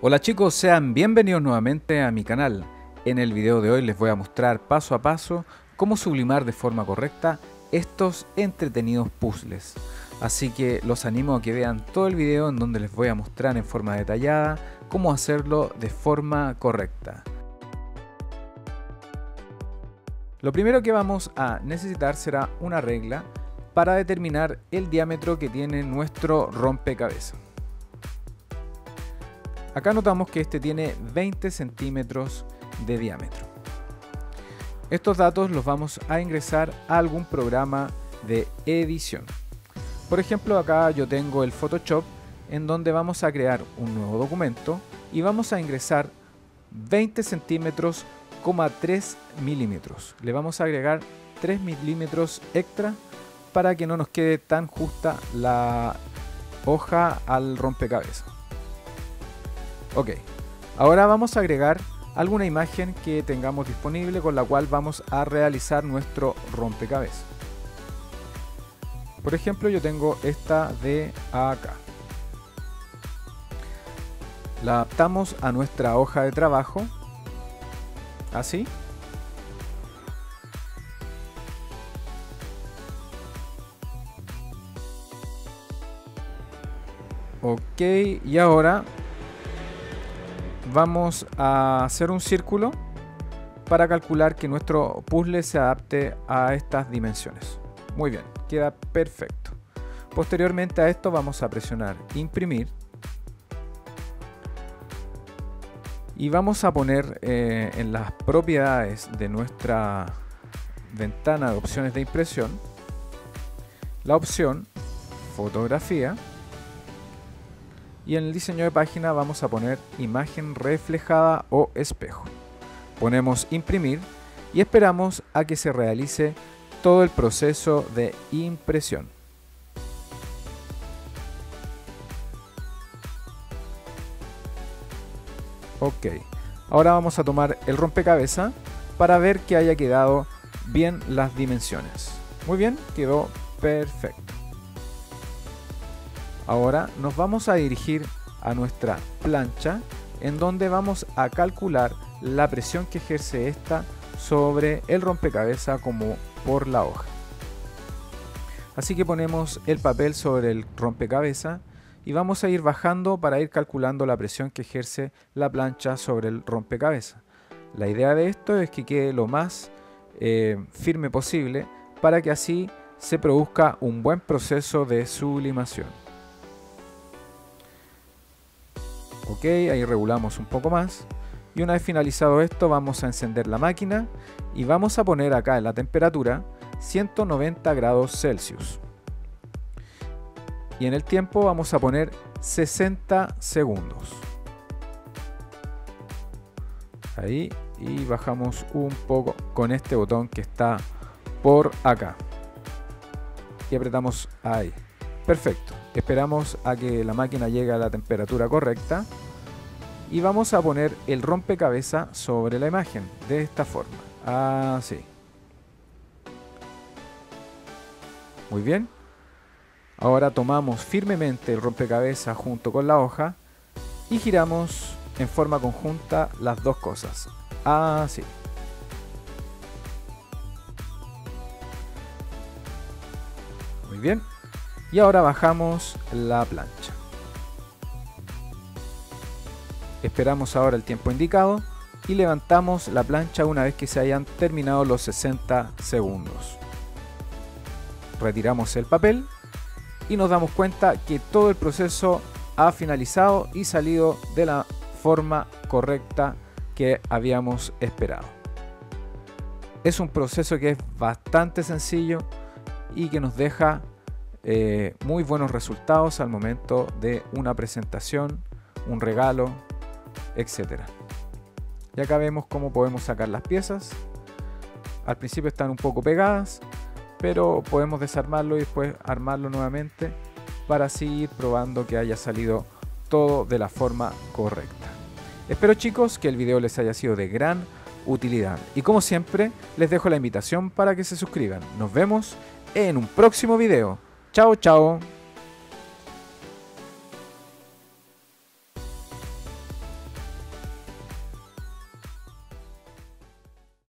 Hola chicos, sean bienvenidos nuevamente a mi canal. En el video de hoy les voy a mostrar paso a paso cómo sublimar de forma correcta estos entretenidos puzzles. Así que los animo a que vean todo el video, en donde les voy a mostrar en forma detallada cómo hacerlo de forma correcta. Lo primero que vamos a necesitar será una regla para determinar el diámetro que tiene nuestro rompecabezas. Acá notamos que este tiene 20 centímetros de diámetro. Estos datos los vamos a ingresar a algún programa de edición. Por ejemplo, acá yo tengo el Photoshop, en donde vamos a crear un nuevo documento y vamos a ingresar 20 centímetros, 3 milímetros. Le vamos a agregar 3 milímetros extra para que no nos quede tan justa la hoja al rompecabezas. Ok, ahora vamos a agregar alguna imagen que tengamos disponible con la cual vamos a realizar nuestro rompecabezas. Por ejemplo, yo tengo esta de acá. La adaptamos a nuestra hoja de trabajo, así. Ok, y ahora vamos a hacer un círculo para calcular que nuestro puzzle se adapte a estas dimensiones. Muy bien, queda perfecto. Posteriormente a esto vamos a presionar imprimir y vamos a poner en las propiedades de nuestra ventana de opciones de impresión la opción fotografía, y en el diseño de página vamos a poner imagen reflejada o espejo. Ponemos imprimir y esperamos a que se realice todo el proceso de impresión. Ok, ahora vamos a tomar el rompecabezas para ver que haya quedado bien las dimensiones. Muy bien, quedó perfecto. Ahora nos vamos a dirigir a nuestra plancha, en donde vamos a calcular la presión que ejerce esta sobre el rompecabezas como por la hoja. Así que ponemos el papel sobre el rompecabezas y vamos a ir bajando para ir calculando la presión que ejerce la plancha sobre el rompecabezas. La idea de esto es que quede lo más firme posible para que así se produzca un buen proceso de sublimación. Ok, ahí regulamos un poco más. Y una vez finalizado esto vamos a encender la máquina y vamos a poner acá en la temperatura 190 grados Celsius. Y en el tiempo vamos a poner 60 segundos. Ahí, y bajamos un poco con este botón que está por acá. Y apretamos ahí. Perfecto. Esperamos a que la máquina llegue a la temperatura correcta. Y vamos a poner el rompecabezas sobre la imagen, de esta forma. Así. Muy bien. Ahora tomamos firmemente el rompecabezas junto con la hoja y giramos en forma conjunta las dos cosas, así. Muy bien. Y ahora bajamos la plancha. Esperamos ahora el tiempo indicado y levantamos la plancha una vez que se hayan terminado los 60 segundos. Retiramos el papel y nos damos cuenta que todo el proceso ha finalizado y salido de la forma correcta que habíamos esperado. Es un proceso que es bastante sencillo y que nos deja muy buenos resultados al momento de una presentación, un regalo, etc. Y acá vemos cómo podemos sacar las piezas. Al principio están un poco pegadas, pero podemos desarmarlo y después armarlo nuevamente para así ir probando que haya salido todo de la forma correcta. Espero chicos que el video les haya sido de gran utilidad y como siempre les dejo la invitación para que se suscriban. Nos vemos en un próximo video. Chao, chao.